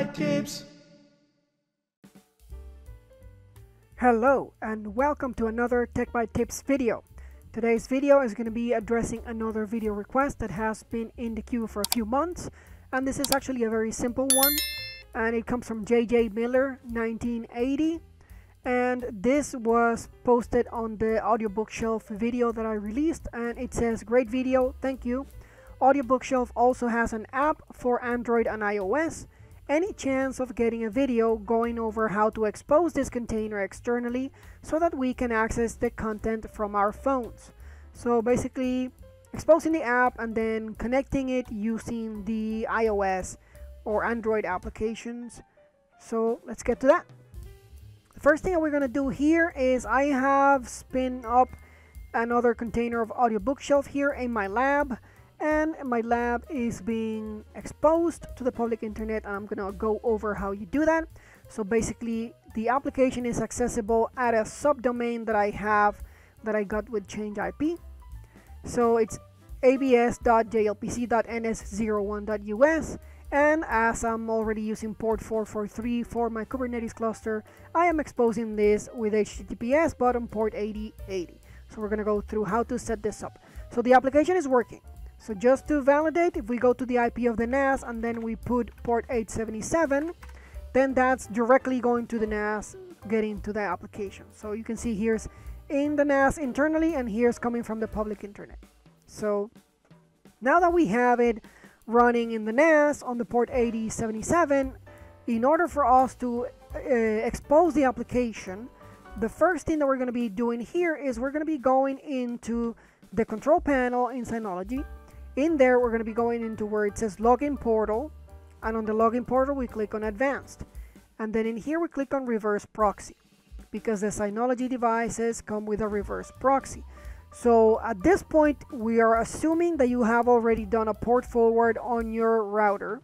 Tech Tips. Hello and welcome to another Tech by Tips video. Today's video is going to be addressing another video request that has been in the queue for a few months, and this is actually a very simple one, and it comes from JJ Miller 1980, and this was posted on the Audiobookshelf video that I released, and it says, "Great video, thank you. Audiobookshelf also has an app for Android and iOS. Any chance of getting a video going over how to expose this container externally so that we can access the content from our phones?" So basically exposing the app and then connecting it using the iOS or Android applications. So let's get to that. The first thing that we're going to do here is I have spin up another container of Audiobookshelf here in my lab. And my lab is being exposed to the public internet, and I'm gonna go over how you do that. So basically the application is accessible at a subdomain that I have that I got with ChangeIP. So it's abs.jlpc.ns01.us, and as I'm already using port 443 for my Kubernetes cluster, I am exposing this with HTTPS but on port 8080. So we're gonna go through how to set this up. So the application is working. So just to validate, if we go to the IP of the NAS and then we put port 877, then that's directly going to the NAS, getting to the application. So you can see here's in the NAS internally and here's coming from the public internet. So now that we have it running in the NAS on the port 8077, in order for us to expose the application, the first thing that we're going to be doing here is we're going to be going into the control panel in Synology. In there, we're going to be going into where it says login portal, and on the login portal we click on advanced, and then in here we click on reverse proxy, because the Synology devices come with a reverse proxy. So at this point we are assuming that you have already done a port forward on your router,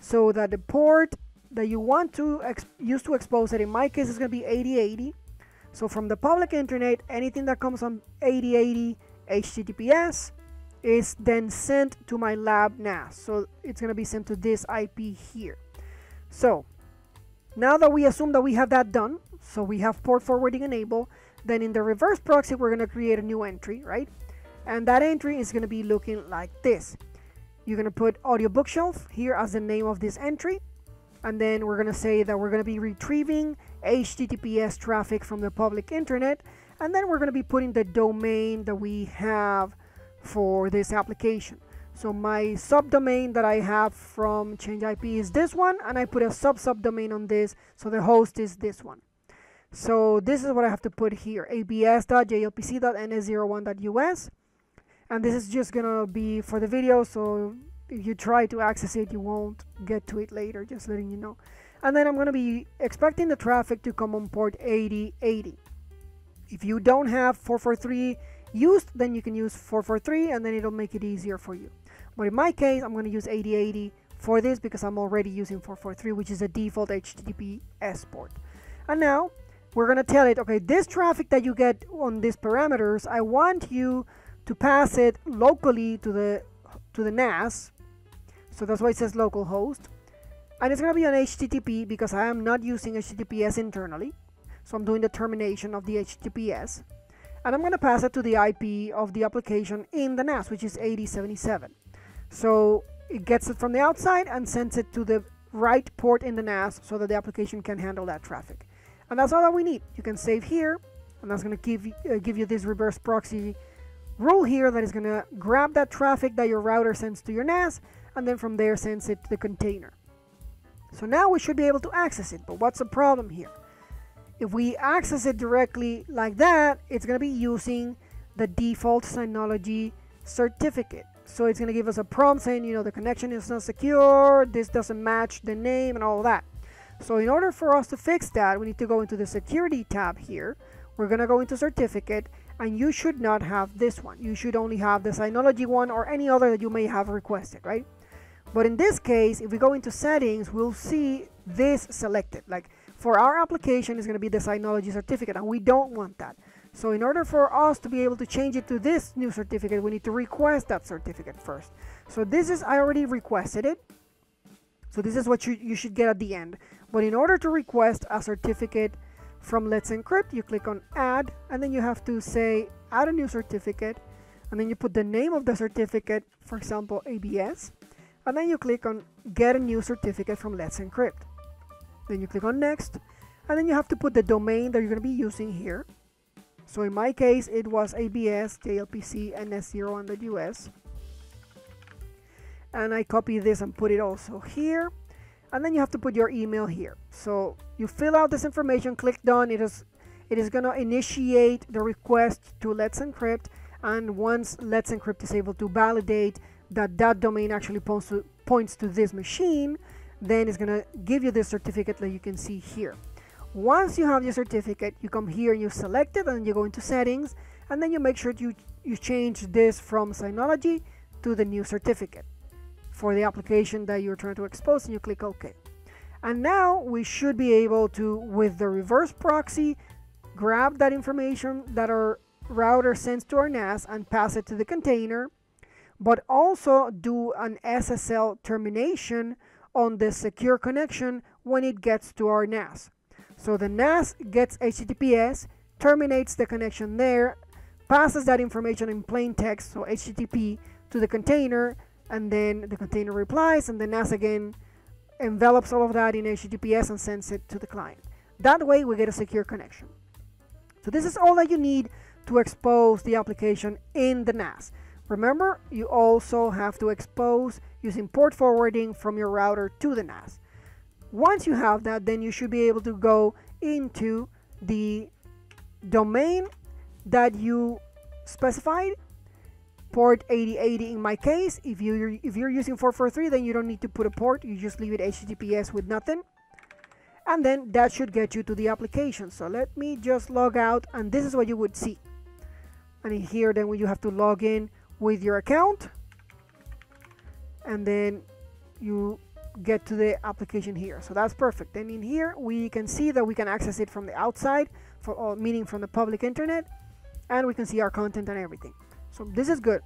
so that the port that you want to use to expose it, in my case is going to be 8080. So from the public internet, anything that comes on 8080 HTTPS is then sent to my lab NAS. So it's going to be sent to this IP here. So now that we assume that we have that done, so we have port forwarding enabled, then in the reverse proxy, we're going to create a new entry, right? And that entry is going to be looking like this. You're going to put Audiobookshelf here as the name of this entry. And then we're going to say that we're going to be retrieving HTTPS traffic from the public internet. And then we're going to be putting the domain that we have for this application. So my subdomain that I have from ChangeIP is this one, and I put a subdomain on this, so the host is this one. So this is what I have to put here, abs.jlpc.ns01.us, and this is just gonna be for the video, so if you try to access it you won't get to it later, just letting you know. And then I'm gonna be expecting the traffic to come on port 8080. If you don't have 443 used, then you can use 443 and then it'll make it easier for you. But in my case, I'm going to use 8080 for this because I'm already using 443, which is a default HTTPS port. And now we're going to tell it, okay, this traffic that you get on these parameters, I want you to pass it locally to the NAS. So that's why it says localhost. And it's going to be on HTTP because I am not using HTTPS internally. So I'm doing the termination of the HTTPS. And I'm going to pass it to the IP of the application in the NAS, which is 8077. So it gets it from the outside and sends it to the right port in the NAS so that the application can handle that traffic. And that's all that we need. You can save here, and that's going to give you this reverse proxy rule here that is going to grab that traffic that your router sends to your NAS, and then from there sends it to the container. So now we should be able to access it, but what's the problem here? If we access it directly like that, it's going to be using the default Synology certificate. So it's going to give us a prompt saying, you know, the connection is not secure, this doesn't match the name and all that. So in order for us to fix that, we need to go into the security tab here. We're going to go into certificate, and you should not have this one. You should only have the Synology one or any other that you may have requested, right? But in this case, if we go into settings, we'll see this selected. Like, for our application is going to be the Synology certificate, and we don't want that. So in order for us to be able to change it to this new certificate, we need to request that certificate first. So this is, I already requested it. So this is what you should get at the end. But in order to request a certificate from Let's Encrypt, you click on add, and then you have to say add a new certificate, and then you put the name of the certificate, for example ABS, and then you click on get a new certificate from Let's Encrypt. Then you click on next, and then you have to put the domain that you're going to be using here. So in my case, it was ABS, JLPC, NS0 and the US. And I copy this and put it also here. And then you have to put your email here. So you fill out this information, click done. It is going to initiate the request to Let's Encrypt. And once Let's Encrypt is able to validate that that domain actually points to this machine, then it's going to give you this certificate that you can see here. Once you have your certificate, you come here and you select it, and you go into settings, and then you make sure you change this from Synology to the new certificate for the application that you're trying to expose, and you click OK. And now we should be able to, with the reverse proxy, grab that information that our router sends to our NAS and pass it to the container, but also do an SSL termination on the secure connection when it gets to our NAS. So the NAS gets HTTPS, terminates the connection there, passes that information in plain text, so HTTP, to the container, and then the container replies, and the NAS again envelops all of that in HTTPS and sends it to the client. That way we get a secure connection. So this is all that you need to expose the application in the NAS. Remember, you also have to expose using port forwarding from your router to the NAS. Once you have that, then you should be able to go into the domain that you specified, port 8080 in my case. If you're using 443, then you don't need to put a port, you just leave it HTTPS with nothing. And then that should get you to the application. So let me just log out, and this is what you would see. And in here, then you have to log in with your account, and then you get to the application here. So that's perfect. And in here we can see that we can access it from the outside, meaning from the public internet, and we can see our content and everything. So this is good.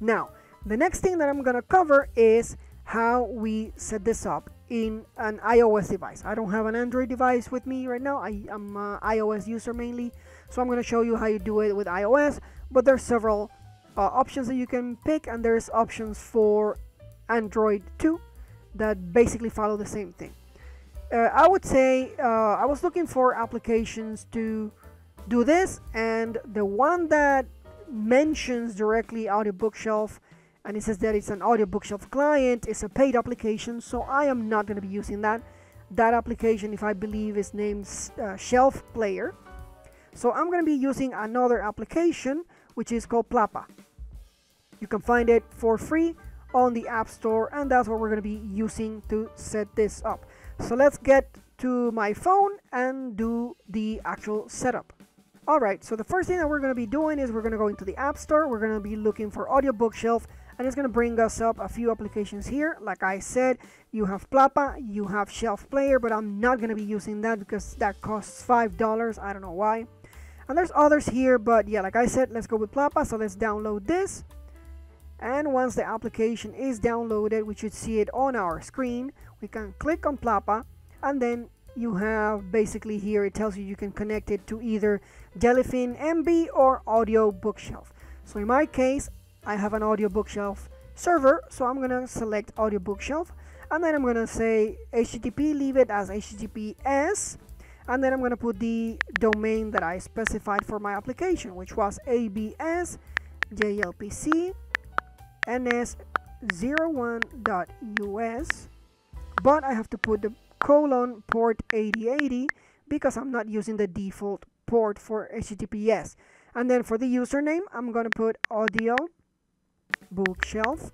Now the next thing that I'm gonna cover is how we set this up in an iOS device. I don't have an Android device with me right now. I am an iOS user mainly, so I'm gonna show you how you do it with iOS, but there's several options that you can pick, and there's options for Android too that basically follow the same thing. I would say I was looking for applications to do this, and the one that mentions directly Audiobookshelf and it says that it's an Audiobookshelf client is a paid application, so I am not going to be using that. That application, if I believe, is named Shelf Player. So I'm going to be using another application which is called Plappa. You can find it for free on the App Store, and that's what we're going to be using to set this up. So let's get to my phone and do the actual setup. Alright, so the first thing that we're going to be doing is we're going to go into the App Store, we're going to be looking for Audiobookshelf, and it's going to bring us up a few applications here. Like I said, you have Plappa, you have Shelf Player, but I'm not going to be using that because that costs $5, I don't know why. And there's others here, but yeah, like I said, let's go with Plappa. So let's download this. And once the application is downloaded, we should see it on our screen. We can click on Plappa, and then you have basically here, it tells you you can connect it to either Jellyfin MB or Audiobookshelf. So in my case, I have an Audiobookshelf server, so I'm going to select Audiobookshelf, and then I'm going to say HTTP, leave it as HTTPS, and then I'm going to put the domain that I specified for my application, which was ABS JLPC ns01.us, but I have to put the colon port 8080 because I'm not using the default port for HTTPS. And then for the username, I'm going to put Audiobookshelf,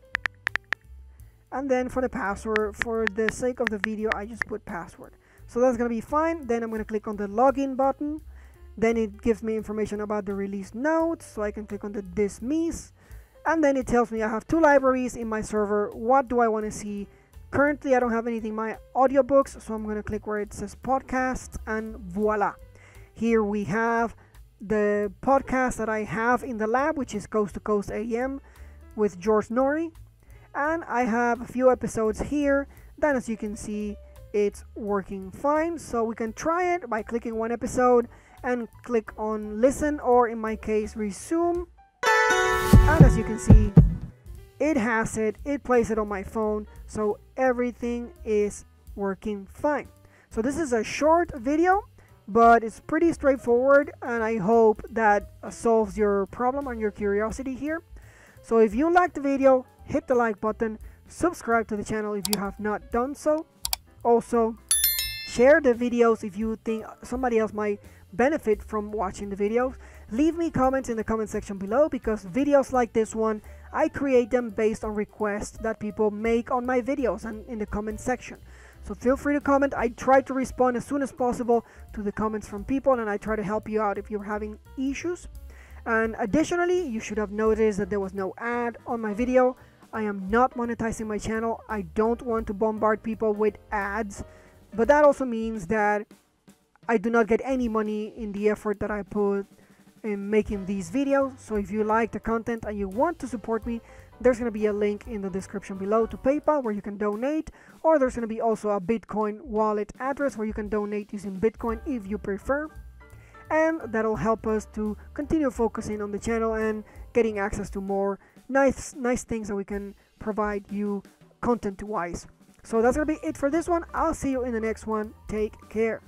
and then for the password, for the sake of the video, I just put password. So that's going to be fine. Then I'm going to click on the login button. Then it gives me information about the release notes, so I can click on the dismiss. And then it tells me I have two libraries in my server. What do I want to see? Currently, I don't have anything in my audiobooks, so I'm going to click where it says podcast, and voila. Here we have the podcast that I have in the lab, which is Coast to Coast AM with George Norrie. And I have a few episodes here Then as you can see, it's working fine. So we can try it by clicking one episode and click on listen, or in my case resume, and as you can see, it has it, it plays it on my phone, so everything is working fine. So this is a short video, but it's pretty straightforward, and I hope that solves your problem and your curiosity here. So if you liked the video, hit the like button, subscribe to the channel if you have not done so. Also, share the videos if you think somebody else might benefit from watching the videos. Leave me comments in the comment section below, because videos like this one, I create them based on requests that people make on my videos and in the comment section. So feel free to comment. I try to respond as soon as possible to the comments from people, and I try to help you out if you're having issues. And additionally, you should have noticed that there was no ad on my video. I am not monetizing my channel. I don't want to bombard people with ads, but that also means that I do not get any money in the effort that I put in making these videos. So if you like the content and you want to support me, there's going to be a link in the description below to PayPal where you can donate, or there's going to be also a Bitcoin wallet address where you can donate using Bitcoin if you prefer, and that'll help us to continue focusing on the channel and getting access to more nice things that we can provide you content wise. So that's going to be it for this one. I'll see you in the next one. Take care.